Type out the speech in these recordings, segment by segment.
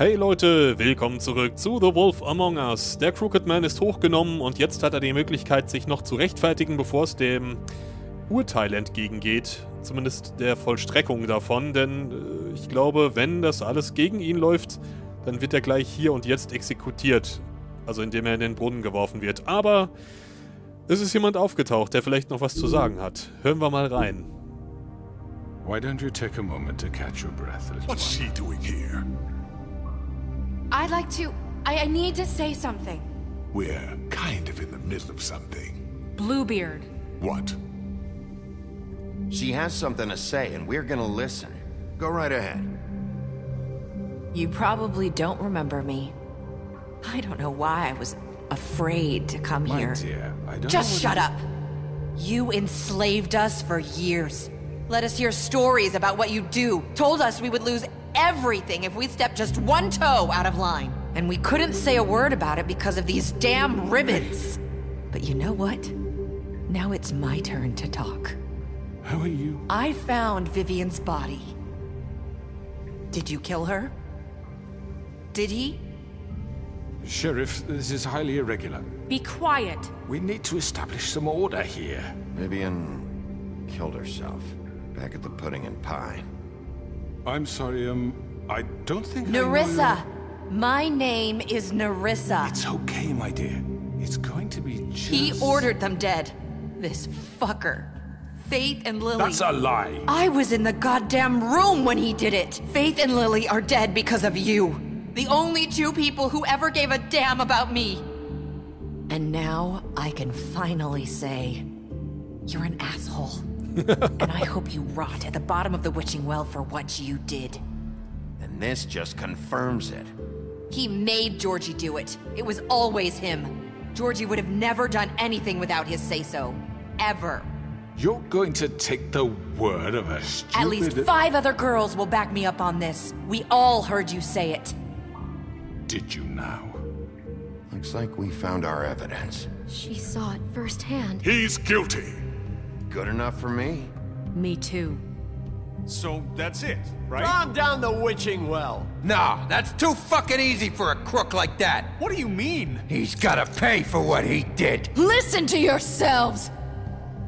Hey Leute, willkommen zurück zu The Wolf Among Us. Der Crooked Man ist hochgenommen und jetzt hat er die Möglichkeit, sich noch zu rechtfertigen, bevor es dem Urteil entgegengeht. Zumindest der Vollstreckung davon, denn ich glaube, wenn das alles gegen ihn läuft, dann wird er gleich hier und jetzt exekutiert. Also indem er in den Brunnen geworfen wird. Aber es ist jemand aufgetaucht, der vielleicht noch was zu sagen hat. Hören wir mal rein. Why don't you take a moment to catch your breath? What's she doing here? I'd like to... I need to say something. We're kind of in the middle of something. Bluebeard. What? She has something to say and we're gonna listen. Go right ahead. You probably don't remember me. I don't know why I was afraid to come here. My dear, I don't... Just shut up! You enslaved us for years. Let us hear stories about what you do. Told us we would lose everything if we stepped just one toe out of line. And we couldn't say a word about it because of these damn ribbons. But you know what? Now it's my turn to talk. How are you? I found Vivian's body. Did you kill her? Did he? Sheriff, this is highly irregular. Be quiet. We need to establish some order here. Vivian killed herself back at the Pudding and Pie. I'm sorry, I don't think Nerissa! My name is Nerissa. It's okay, my dear. It's going to be just... He ordered them dead. This fucker. Faith and Lily... That's a lie. I was in the goddamn room when he did it. Faith and Lily are dead because of you. The only two people who ever gave a damn about me. And now I can finally say, you're an asshole. And I hope you rot at the bottom of the witching well for what you did. And this just confirms it. He made Georgie do it. It was always him. Georgie would have never done anything without his say-so. Ever. You're going to take the word of a stupid... At least 5 other girls will back me up on this. We all heard you say it. Did you now? Looks like we found our evidence. She saw it firsthand. He's guilty. Good enough for me. Me too. So that's it, right? Calm down the witching well. Nah, that's too fucking easy for a crook like that. What do you mean? He's gotta pay for what he did. Listen to yourselves.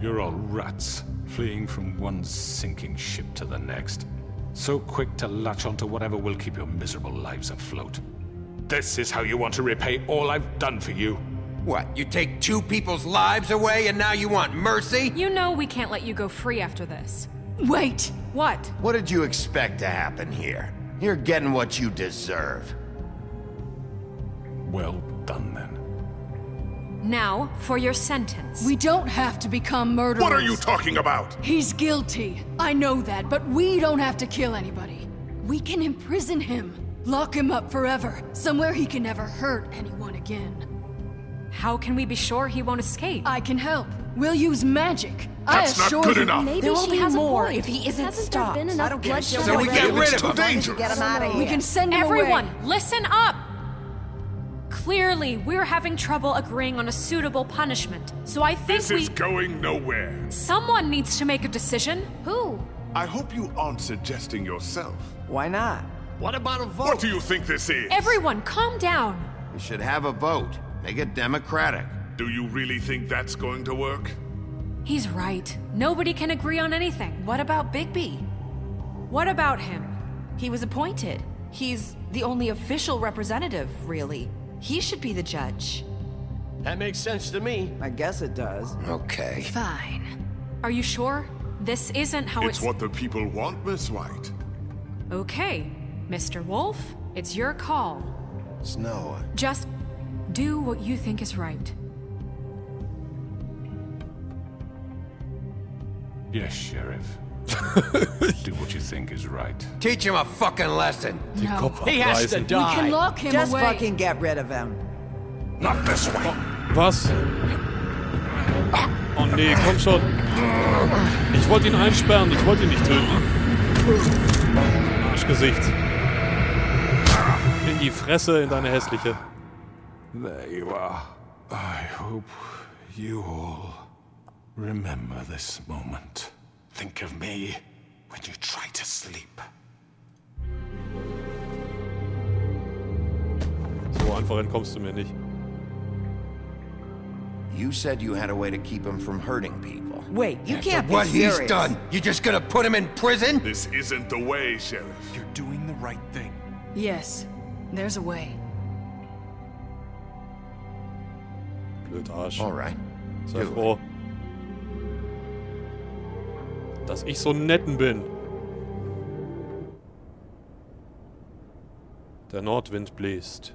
You're all rats, fleeing from one sinking ship to the next. So quick to latch onto whatever will keep your miserable lives afloat. This is how you want to repay all I've done for you. What, you take 2 people's lives away and now you want mercy? You know we can't let you go free after this. Wait! What? What did you expect to happen here? You're getting what you deserve. Well done, then. Now, for your sentence. We don't have to become murderers. What are you talking about? He's guilty. I know that, but we don't have to kill anybody. We can imprison him. Lock him up forever. Somewhere he can never hurt anyone again. How can we be sure he won't escape? I can help. We'll use magic. That's I assure not good you, enough. Maybe there will be more if he isn't stopped. I don't care. So we get rid of him. We can send him Everyone, away. Listen up! Clearly, we're having trouble agreeing on a suitable punishment. So I think this is going nowhere. Someone needs to make a decision. Who? I hope you aren't suggesting yourself. Why not? What about a vote? What do you think this is? Everyone, calm down. We should have a vote. Make it democratic. Do you really think that's going to work? He's right. Nobody can agree on anything. What about Bigby? What about him? He was appointed. He's the only official representative, really. He should be the judge. That makes sense to me. I guess it does. Okay. Fine. Are you sure? This isn't how it's... It's what the people want, Miss White. Okay. Mr. Wolf, it's your call. Snow. Just... do what you think is right. Yes, Sheriff. Do what you think is right. Teach him a fucking lesson. No. He has to die. We can lock him Just away. Fucking get rid of him. Not this way. Was? Oh nee, komm schon. Ich wollte ihn einsperren, ich wollte ihn nicht töten. Arschgesicht. In die Fresse, in deine hässliche. There you are. I hope you all remember this moment. Think of me when you try to sleep. einfach entkommst du mir nicht. You said you had a way to keep him from hurting people. Wait, you can't be serious. What he's done, you're just gonna put him in prison? This isn't the way, Sheriff. You're doing the right thing. Yes, there's a way. Blöd Arsch. All right. Sei froh, dass ich so netten bin. Der Nordwind bläst.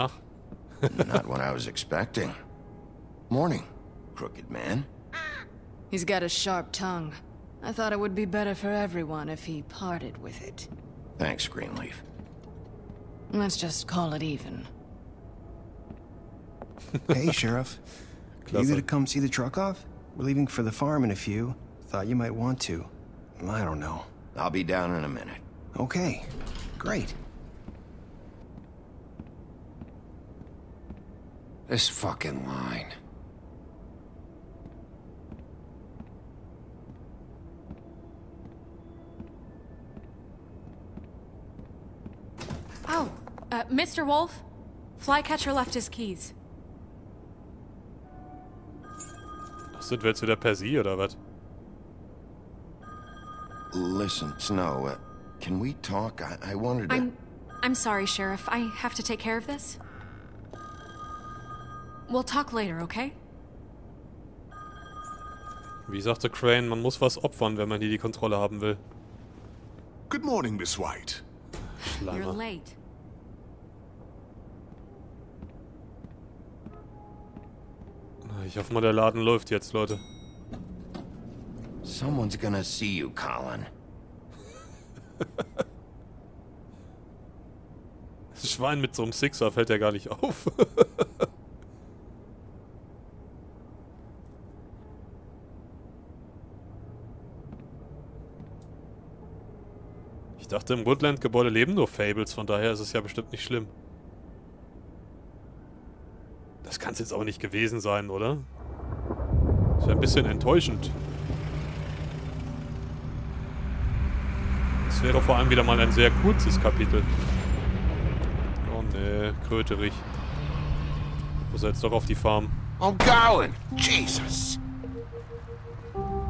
Ach. Not what I was expecting. Morning, Crooked Man. He's got a sharp tongue. I thought it would be better for everyone if he parted with it. Thanks, Greenleaf. Let's just call it even. Hey, Sheriff. You gonna come see the truck off? We're leaving for the farm in a few. Thought you might want to. I don't know. I'll be down in a minute. Okay, great. This fucking line. Oh, Mr. Wolf, Flycatcher left his keys. Ach, sind wir jetzt wieder per Sie, oder was? Listen, Snow, can we talk? I wanted to... I'm sorry, Sheriff. I have to take care of this. We'll talk later, okay? Wie sagte Crane, man muss was opfern, wenn man hier die Kontrolle haben will. Good morning, Miss White. You're late. Ich hoffe mal, der Laden läuft jetzt, Leute. Someone's gonna see you, Colin. Das Schwein mit so einem Sixer fällt ja gar nicht auf. Ich dachte, im Woodland-Gebäude leben nur Fables, von daher ist es ja bestimmt nicht schlimm. Das kann es jetzt auch nicht gewesen sein, oder? Das wäre ein bisschen enttäuschend. Es wäre vor allem wieder mal ein sehr kurzes Kapitel. Oh ne, kröterig. Muss er jetzt doch auf die Farm. I'm going! Jesus!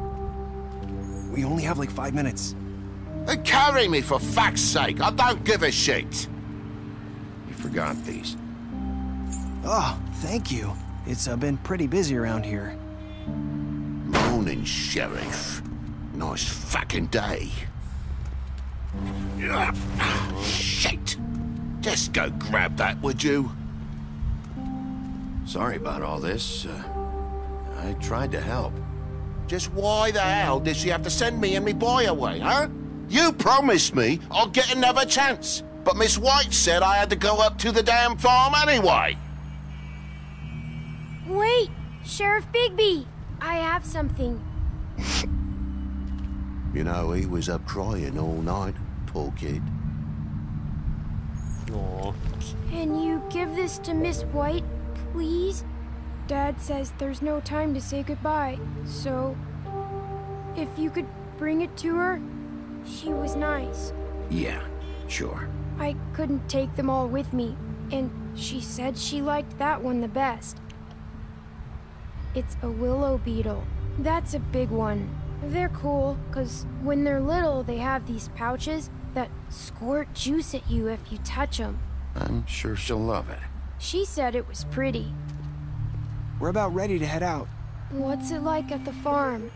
We only have like 5 minutes. And carry me, for fuck's sake! I don't give a shit! You forgot these. Oh, thank you. It's been pretty busy around here. Morning, Sheriff. Nice fucking day. Shit! Just go grab that, would you? Sorry about all this. I tried to help. Just why the hell did she have to send me and me boy away, huh? You promised me I'd get another chance, but Miss White said I had to go up to the damn farm anyway. Wait, Sheriff Bigby, I have something. You know, he was up crying all night, poor kid. Aww. Can you give this to Miss White, please? Dad says there's no time to say goodbye, so if you could bring it to her. She was nice. Yeah, sure. I couldn't take them all with me, and she said she liked that one the best. It's a willow beetle. That's a big one. They're cool, because when they're little, they have these pouches that squirt juice at you if you touch them. I'm sure she'll love it. She said it was pretty. We're about ready to head out. What's it like at the farm?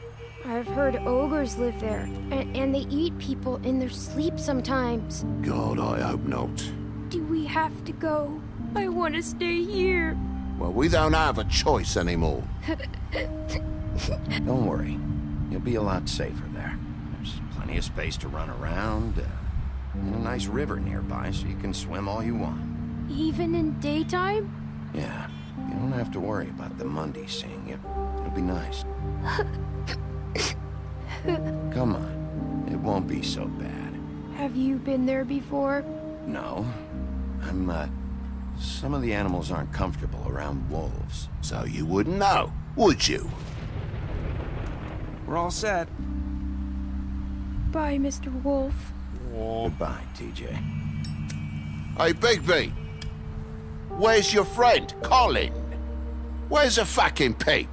I've heard ogres live there, and they eat people in their sleep sometimes. God, I hope not. Do we have to go? I want to stay here. Well, we don't have a choice anymore. Don't worry. You'll be a lot safer there. There's plenty of space to run around, and a nice river nearby so you can swim all you want. Even in daytime? Yeah. You don't have to worry about the Monday seeing you. It'll be nice. Come on, it won't be so bad. Have you been there before? No. I'm, some of the animals aren't comfortable around wolves. So you wouldn't know, would you? We're all set. Bye, Mr. Wolf. Oh. Goodbye, TJ. Hey, Bigby! Where's your friend, Colin? Where's a fucking pig?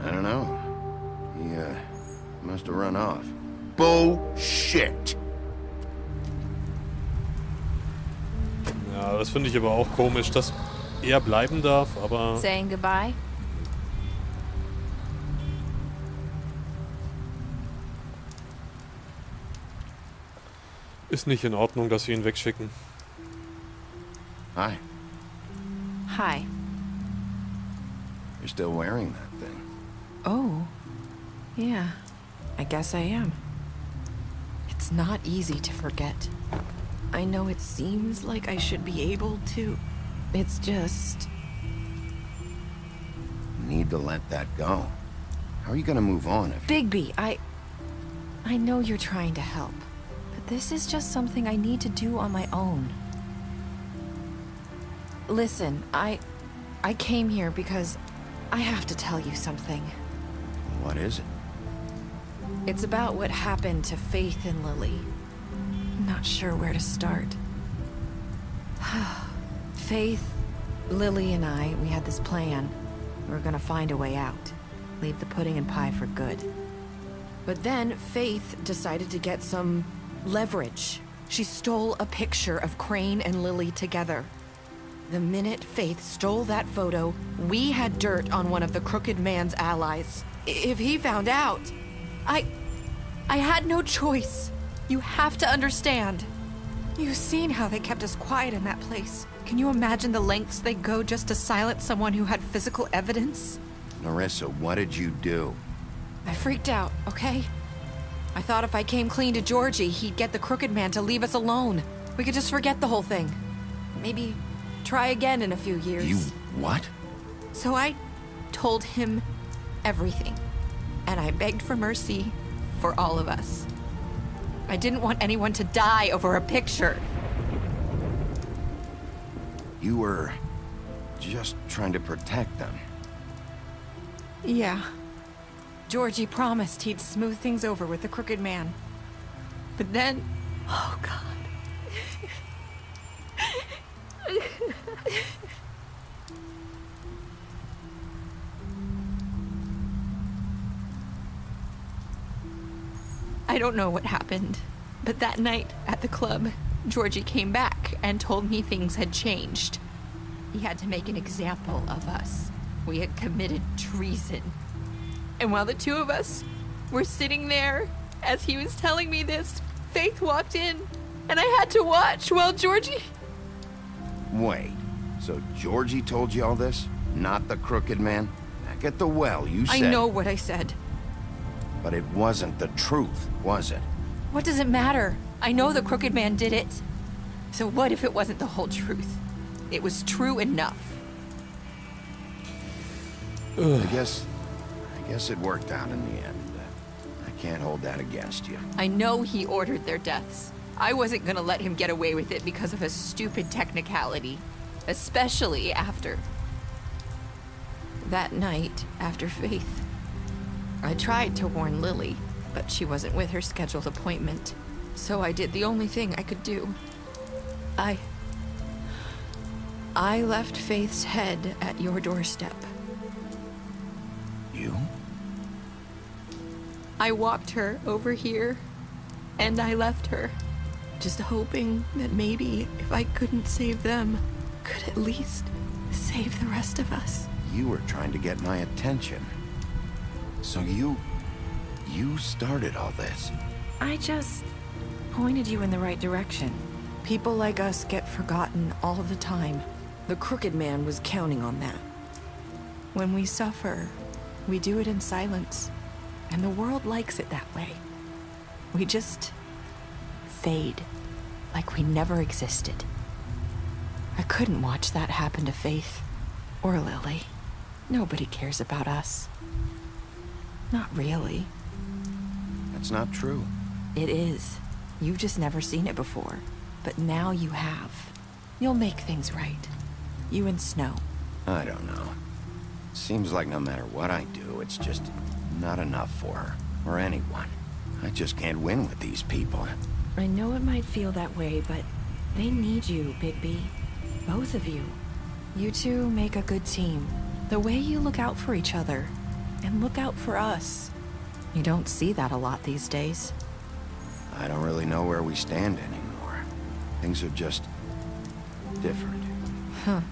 I don't know. He, must have run off. Bullshit! Ja, das finde ich aber auch komisch, dass bleiben darf, aber... Saying goodbye? Ist nicht in Ordnung, dass wir ihn wegschicken. Hi. Hi. You're still wearing that thing. Oh. Yeah. I guess I am. It's not easy to forget. I know it seems like I should be able to. It's just... You need to let that go. How are you gonna move on if... Bigby, I know you're trying to help. This is just something I need to do on my own. Listen, I came here because I have to tell you something. What is it? It's about what happened to Faith and Lily. I'm not sure where to start. Faith, Lily and I, we had this plan. We were gonna find a way out. Leave the pudding and pie for good. But then Faith decided to get some... leverage. She stole a picture of Crane and Lily together. The minute Faith stole that photo, we had dirt on one of the Crooked Man's allies. If he found out, I had no choice. You have to understand. You've seen how they kept us quiet in that place. Can you imagine the lengths they go just to silence someone who had physical evidence? Nerissa, what did you do? I freaked out, okay? I thought if I came clean to Georgie, he'd get the Crooked Man to leave us alone. We could just forget the whole thing. Maybe try again in a few years. You what? So I told him everything. And I begged for mercy for all of us. I didn't want anyone to die over a picture. You were just trying to protect them. Yeah. Georgie promised he'd smooth things over with the Crooked Man. But then... Oh, God. I don't know what happened, but that night at the club, Georgie came back and told me things had changed. He had to make an example of us. We had committed treason. And while the two of us were sitting there, as he was telling me this, Faith walked in, and I had to watch while Georgie... Wait, so Georgie told you all this? Not the Crooked Man? Back at the well, you said... I know what I said. But it wasn't the truth, was it? What does it matter? I know the Crooked Man did it. So what if it wasn't the whole truth? It was true enough. I guess it worked out in the end. I can't hold that against you. I know he ordered their deaths. I wasn't gonna let him get away with it because of a stupid technicality. Especially after... That night, after Faith, I tried to warn Lily, but she wasn't with her scheduled appointment. So I did the only thing I could do. I left Faith's head at your doorstep. You? I walked her over here, and I left her, just hoping that maybe if I couldn't save them, could at least save the rest of us. You were trying to get my attention. So you started all this. I just pointed you in the right direction. People like us get forgotten all the time. The Crooked Man was counting on that. When we suffer, we do it in silence, and the world likes it that way. We just fade, like we never existed. I couldn't watch that happen to Faith, or Lily. Nobody cares about us. Not really. That's not true. It is. You've just never seen it before. But now you have. You'll make things right. You and Snow. I don't know. Seems like no matter what I do, it's just not enough for her. Or anyone. I just can't win with these people. I know it might feel that way, but they need you, Bigby. Both of you. You two make a good team. The way you look out for each other. And look out for us. You don't see that a lot these days. I don't really know where we stand anymore. Things are just different. Huh.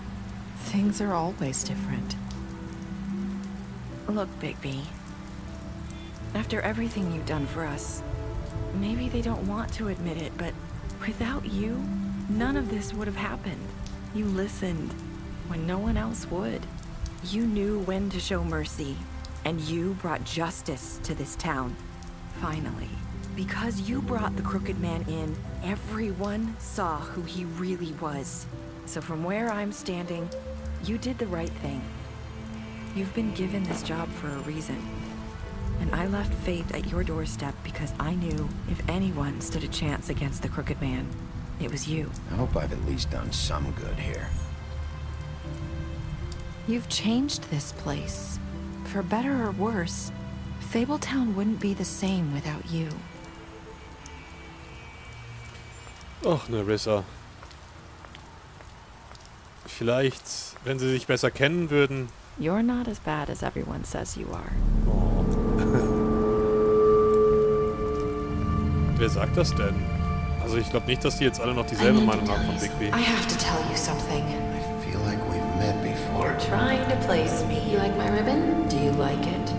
Things are always different. Look, Bigby. After everything you've done for us, maybe they don't want to admit it, but without you, none of this would have happened. You listened when no one else would. You knew when to show mercy, and you brought justice to this town. Finally. Because you brought the Crooked Man in, everyone saw who he really was. So from where I'm standing, you did the right thing. You've been given this job for a reason. And I left Faith at your doorstep because I knew if anyone stood a chance against the Crooked Man, it was you. I hope I've at least done some good here. You've changed this place. For better or worse, Fabletown wouldn't be the same without you. Och, Nerissa. Vielleicht, wenn sie sich besser kennen würden. You're not as bad as everyone says you are. Wer sagt das denn? Also ich glaube nicht, dass die jetzt alle noch dieselbe Meinung haben von Bigby. I have to tell you something. I feel like we've met before. You're trying to place me. You like my ribbon? Do you like it?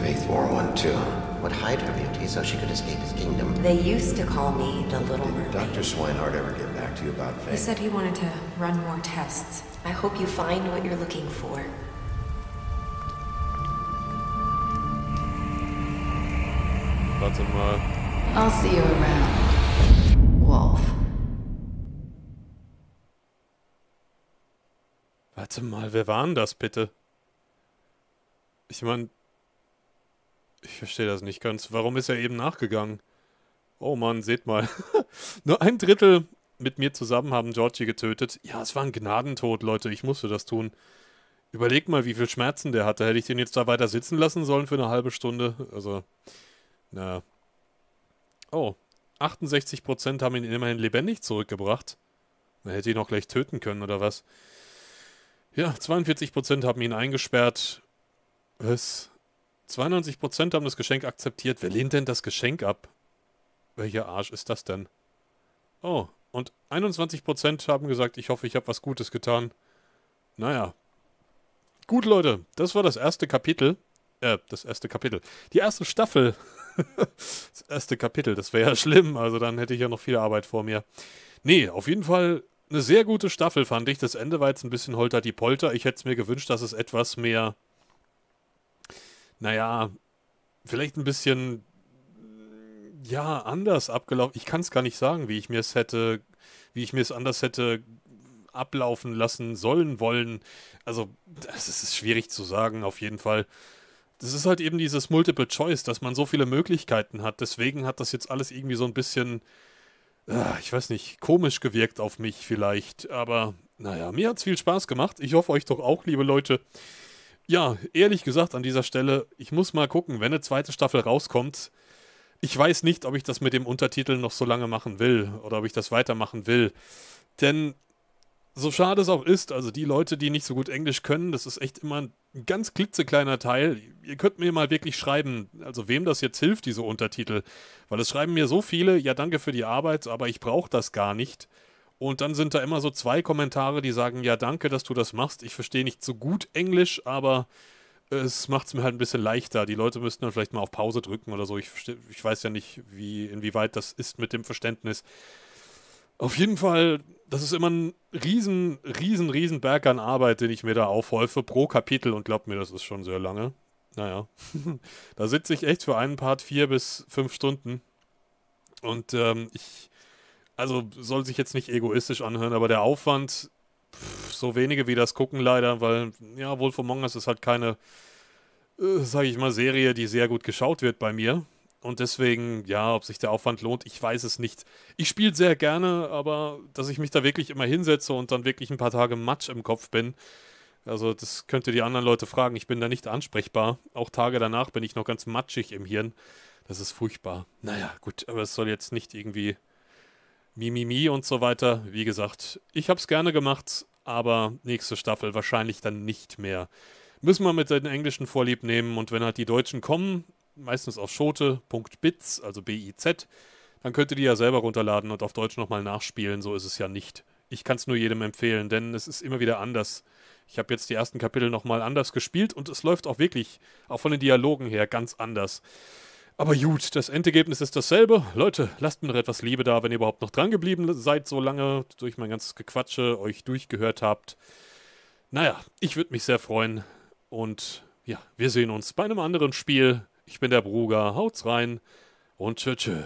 Faith wore one too. Would hide her beauty so she could escape his kingdom. They used to call me the Little Mermaid. Did Dr. Swinehart ever get back to you about Faith? He said he wanted to run more tests. I hope you find what you're looking for. Warte mal. I'll see you around, Wolf. Warte mal, wer war denn das bitte? Ich meine, ich verstehe das nicht ganz. Warum ist er eben nachgegangen? Oh Mann, seht mal. Nur 1/3 mit mir zusammen haben Georgie getötet. Ja, es war ein Gnadentod, Leute. Ich musste das tun. Überlegt mal, wie viel Schmerzen der hatte. Hätte ich den jetzt da weiter sitzen lassen sollen für eine halbe Stunde? Also... Na. Oh, 68% haben ihn immerhin lebendig zurückgebracht. Man hätte ihn auch gleich töten können, oder was? Ja, 42% haben ihn eingesperrt. Was? 92% haben das Geschenk akzeptiert. Wer lehnt denn das Geschenk ab? Welcher Arsch ist das denn? Oh, und 21% haben gesagt, ich hoffe, ich habe was Gutes getan. Naja. Gut, Leute, das war das erste Kapitel. Die erste Staffel. Das erste Kapitel, das wäre ja schlimm, also dann hätte ich ja noch viel Arbeit vor mir. Nee, auf jeden Fall eine sehr gute Staffel, fand ich. Das Ende war jetzt ein bisschen holter-die-polter. Ich hätte es mir gewünscht, dass es etwas mehr, naja, vielleicht ein bisschen, ja, anders abgelaufen. Ich kann es gar nicht sagen, wie ich mir es anders hätte ablaufen lassen sollen, wollen. Also, das ist schwierig zu sagen, auf jeden Fall. Das ist halt eben dieses Multiple Choice, dass man so viele Möglichkeiten hat. Deswegen hat das jetzt alles irgendwie so ein bisschen, ich weiß nicht, komisch gewirkt auf mich vielleicht. Aber naja, mir hat es viel Spaß gemacht. Ich hoffe euch doch auch, liebe Leute. Ja, ehrlich gesagt an dieser Stelle, ich muss mal gucken, wenn eine zweite Staffel rauskommt. Ich weiß nicht, ob ich das mit dem Untertitel noch so lange machen will oder ob ich das weitermachen will. Denn... so schade es auch ist, also die Leute, die nicht so gut Englisch können, das ist echt immer ein ganz klitzekleiner Teil. Ihr könnt mir mal wirklich schreiben, also wem das jetzt hilft, diese Untertitel. Weil es schreiben mir so viele, ja danke für die Arbeit, aber ich brauche das gar nicht. Und dann sind da immer so 2 Kommentare, die sagen, ja danke, dass du das machst. Ich verstehe nicht so gut Englisch, aber es macht es mir halt ein bisschen leichter. Die Leute müssten dann vielleicht mal auf Pause drücken oder so. Ich weiß ja nicht, inwieweit das ist mit dem Verständnis. Auf jeden Fall... das ist immer ein riesen Berg an Arbeit, den ich mir da aufhäufe pro Kapitel und glaubt mir, das ist schon sehr lange. Naja, da sitze ich echt für einen Part 4 bis 5 Stunden und also soll sich jetzt nicht egoistisch anhören, aber der Aufwand, so wenige wie das gucken leider, weil ja, Wolf Among Us ist halt keine, sage ich mal, Serie, die sehr gut geschaut wird bei mir. Und deswegen, ja, ob sich der Aufwand lohnt, ich weiß es nicht. Ich spiele sehr gerne, aber dass ich mich da wirklich immer hinsetze und dann wirklich ein paar Tage Matsch im Kopf bin, also das könnt ihr die anderen Leute fragen. Ich bin da nicht ansprechbar. Auch Tage danach bin ich noch ganz matschig im Hirn. Das ist furchtbar. Naja, gut, aber es soll jetzt nicht irgendwie Mimimi und so weiter. Wie gesagt, ich habe es gerne gemacht, aber nächste Staffel wahrscheinlich dann nicht mehr. Müssen wir mit den Englischen Vorlieb nehmen und wenn halt die Deutschen kommen, meistens auf schote.biz, also B-I-Z, dann könnt ihr die ja selber runterladen und auf Deutsch nochmal nachspielen, so ist es ja nicht. Ich kann es nur jedem empfehlen, denn es ist immer wieder anders. Ich habe jetzt die ersten Kapitel nochmal anders gespielt und es läuft auch wirklich, auch von den Dialogen her, ganz anders. Aber gut, das Endergebnis ist dasselbe. Leute, lasst mir noch etwas Liebe da, wenn ihr überhaupt noch dran geblieben seid, so lange durch mein ganzes Gequatsche euch durchgehört habt. Naja, ich würde mich sehr freuen und ja, wir sehen uns bei einem anderen Spiel. Ich bin der Bruugar, haut's rein und tschö tschö.